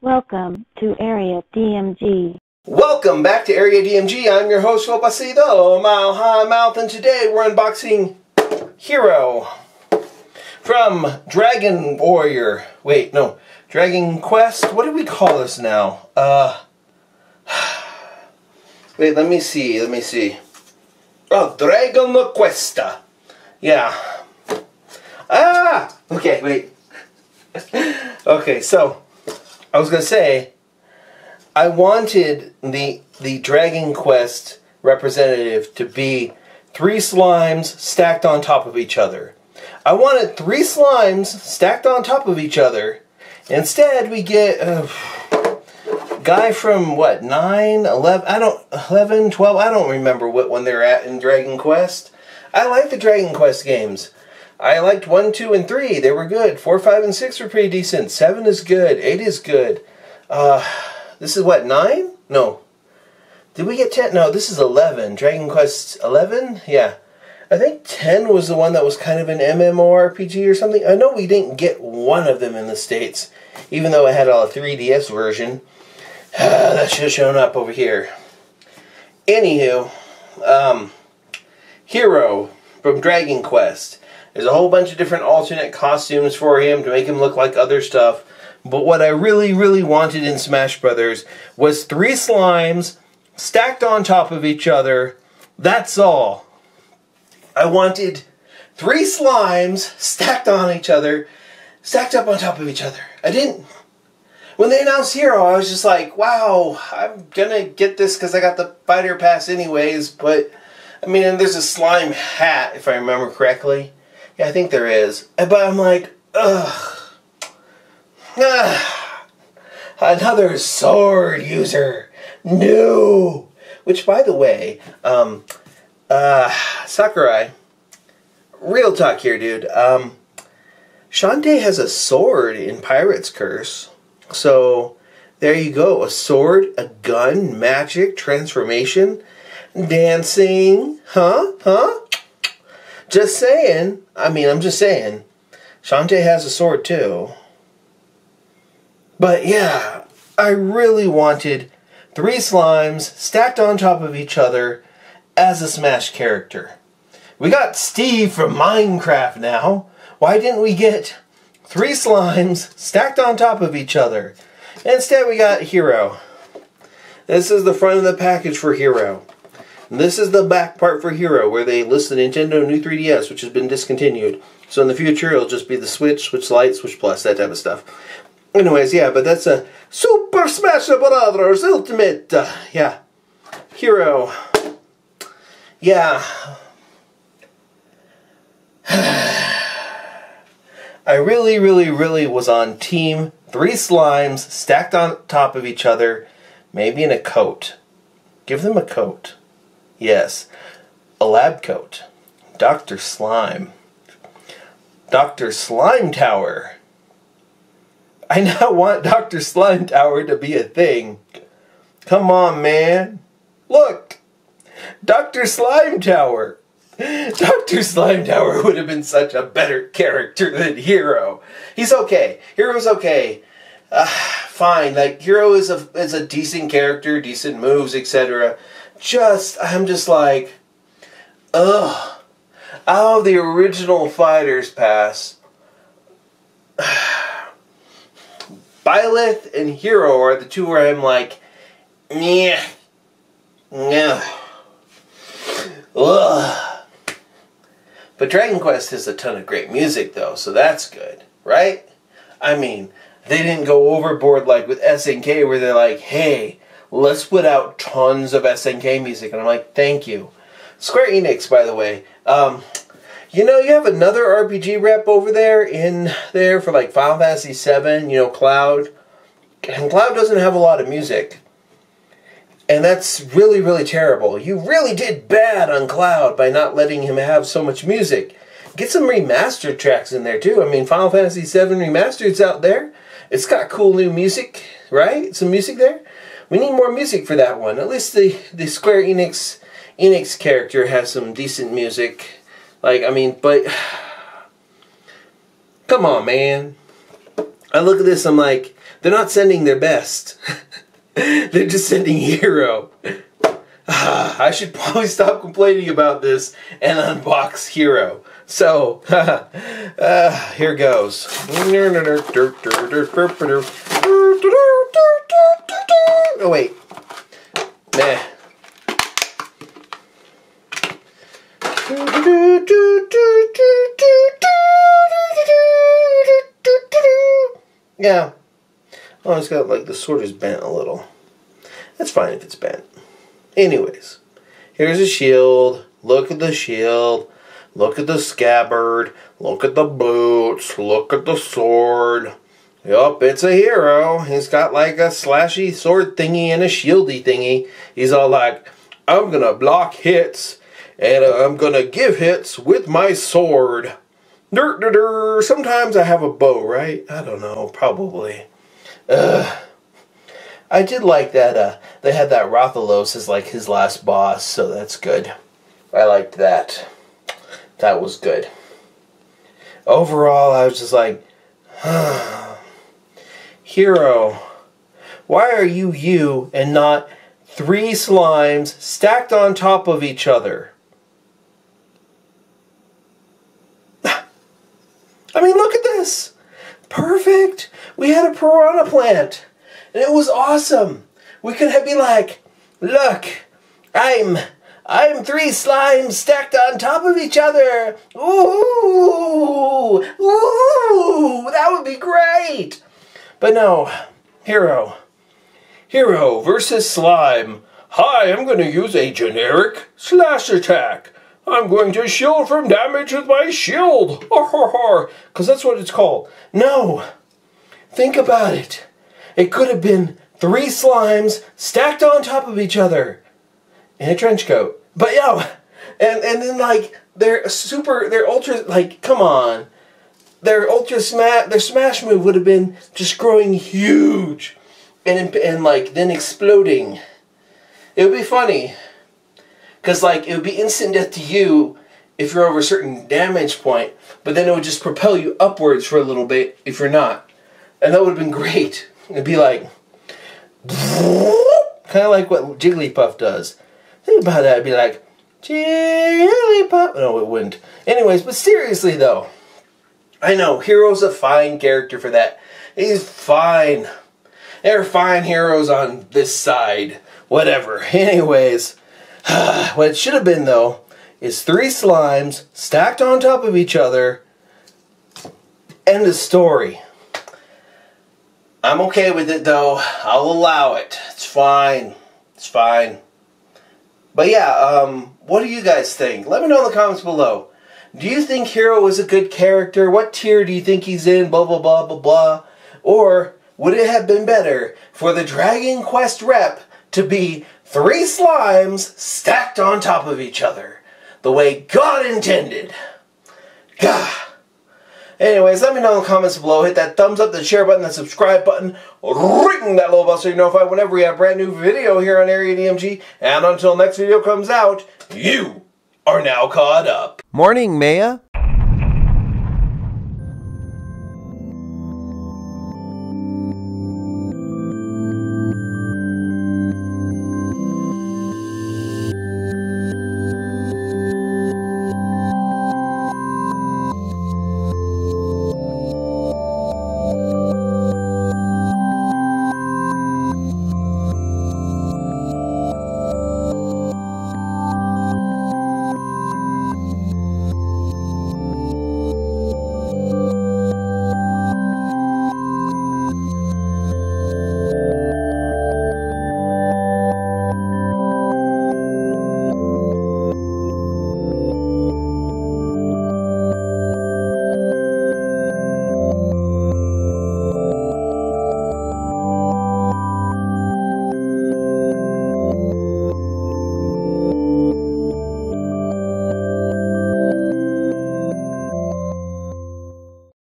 Welcome to Area DMG. Welcome back to Area DMG. I'm your host, Opacido, Mile High Mouth, and today we're unboxing Hero from Dragon Warrior. Wait, no. Dragon Quest. What do we call this now? Wait, let me see. Oh, Dragon Quest. Yeah. Ah! Okay, wait. Okay, so I was going to say, I wanted the Dragon Quest representative to be three slimes stacked on top of each other. I wanted three slimes stacked on top of each other. Instead, we get a guy from, what, 9, 11, 12, I don't remember what one they're at in Dragon Quest. I like the Dragon Quest games. I liked 1, 2, and 3. They were good. 4, 5, and 6 were pretty decent. 7 is good. 8 is good. This is what, 9? No. Did we get 10? No, this is 11. Dragon Quest 11? Yeah. I think 10 was the one that was kind of an MMORPG or something. I know we didn't get one of them in the States, even though I had a 3DS version. That should have shown up over here. Anywho, Hero from Dragon Quest. There's a whole bunch of different alternate costumes for him to make him look like other stuff. But what I really, really wanted in Smash Brothers was three slimes stacked on top of each other. That's all. I wanted three slimes stacked on each other, stacked up on top of each other. I didn't. When they announced Hero, I was just like, wow, I'm gonna get this because I got the fighter pass anyways. But, I mean, and there's a slime hat, if I remember correctly. Yeah, I think there is. But I'm like, ugh. Ah, another sword user. No. Which, by the way, Sakurai, real talk here, dude. Shantae has a sword in Pirate's Curse. So, there you go. A sword, a gun, magic, transformation, dancing. Huh? Huh? Just saying. I mean, I'm just saying. Shantae has a sword too. But yeah, I really wanted three slimes stacked on top of each other as a Smash character. We got Steve from Minecraft now. Why didn't we get three slimes stacked on top of each other? Instead, we got Hero. This is the front of the package for Hero. This is the back part for Hero, where they list the Nintendo New 3DS, which has been discontinued. So in the future, it'll just be the Switch, Switch Lite, Switch Plus, that type of stuff. Anyways, yeah, but that's a Super Smash Bros. Ultimate. Yeah. Hero. Yeah. I really, really, really was on team three slimes stacked on top of each other, maybe in a coat. Give them a coat. Yes, a lab coat. Dr. Slime. Dr. Slime Tower. I now want Dr. Slime Tower to be a thing. Come on, man. Look. Dr. Slime Tower. Dr. Slime Tower would have been such a better character than Hero. He's okay. Hero's okay. Fine. Like, Hero is a decent character, decent moves, etc. I'm just like, ugh. Out of the original Fighters Pass, Byleth and Hero are the two where I'm like, yeah, no, ugh. But Dragon Quest has a ton of great music though, so that's good, right? I mean, they didn't go overboard like with SNK where they're like, hey, let's put out tons of SNK music. And I'm like, thank you. Square Enix, by the way. You know, you have another RPG rep over there for like Final Fantasy VII, you know, Cloud. And Cloud doesn't have a lot of music. And that's really, really terrible. You really did bad on Cloud by not letting him have so much music. Get some remastered tracks in there, too. I mean, Final Fantasy VII Remastered's out there. It's got cool new music, right? Some music there. We need more music for that one. At least the Square Enix character has some decent music. Like, I mean, but Come on, man. I look at this, I'm like, they're not sending their best. They're just sending Hero. I should probably stop complaining about this and unbox Hero. So, here goes. Oh, wait. Nah. Yeah. Oh, it's got like the sword is bent a little. That's fine if it's bent. Anyways, here's a shield. Look at the shield. Look at the scabbard. Look at the boots. Look at the sword. Yup, it's a Hero. He's got like a slashy sword thingy and a shieldy thingy. He's all like, I'm gonna block hits and I'm gonna give hits with my sword. Sometimes I have a bow, right? I don't know, probably. I did like that they had that Rathalos as like his last boss, so that's good. I liked that. That was good. Overall, I was just like, huh. Hero, why are you you and not three slimes stacked on top of each other? I mean, look at this. Perfect. We had a piranha plant. And it was awesome. We could be like, look, I'm three slimes stacked on top of each other. Ooh, ooh, that would be great. But no, Hero. Hero versus slime. Hi, I'm going to use a generic slash attack. I'm going to shield from damage with my shield. Because that's what it's called. No. Think about it. It could have been three slimes stacked on top of each other in a trench coat. But yeah, and then like their smash move would have been just growing huge and like then exploding. It would be funny. Because, like, it would be instant death to you if you're over a certain damage point, but then it would just propel you upwards for a little bit if you're not. And that would have been great. It'd be like, kind of like what Jigglypuff does. Think about that. It'd be like, Jigglypuff. No, it wouldn't. Anyways, but seriously, though, I know, Hero's a fine character for that. He's fine. There are fine heroes on this side. Whatever. Anyways. What it should have been, though, is three slimes stacked on top of each other. End of story. I'm okay with it, though. I'll allow it. It's fine. It's fine. But yeah, what do you guys think? Let me know in the comments below. Do you think Hero is a good character? What tier do you think he's in? Blah, blah, blah, blah, blah. Or would it have been better for the Dragon Quest rep to be three slimes stacked on top of each other, the way God intended? Gah. Anyways, let me know in the comments below. Hit that thumbs up, the share button, that subscribe button, ring that little bell so you're notified whenever we have a brand new video here on Area DMG. And until next video comes out, you are now caught up. Morning, Maya.